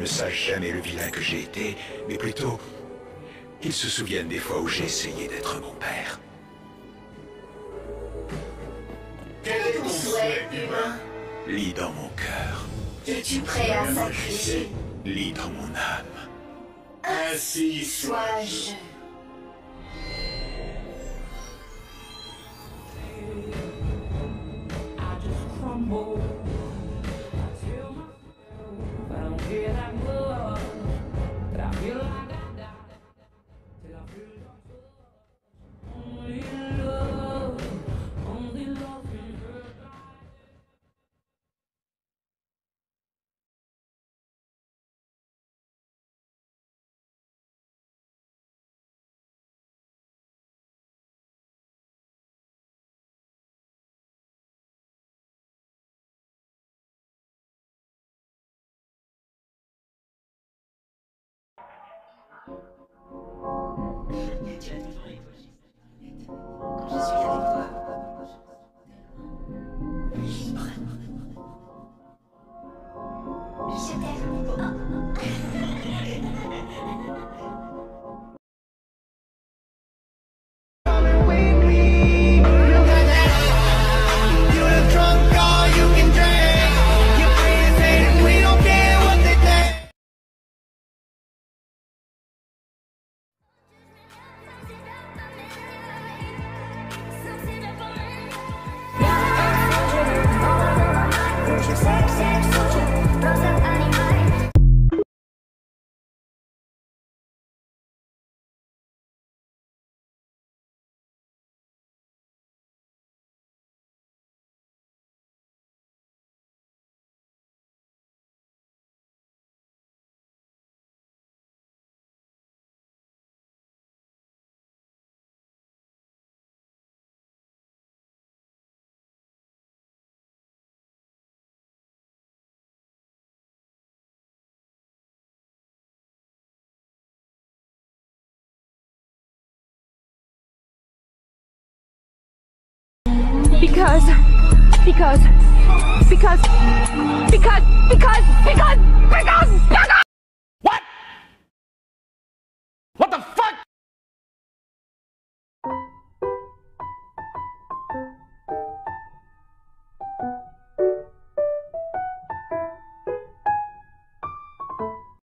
Ne sache jamais le vilain que j'ai été, mais plutôt qu'ils se souviennent des fois où j'ai essayé d'être mon père. Quel est ton souhait, humain? Lis dans mon cœur. Es-tu prêt à sacrifier? Lis dans mon âme. Ainsi sois-je. Because because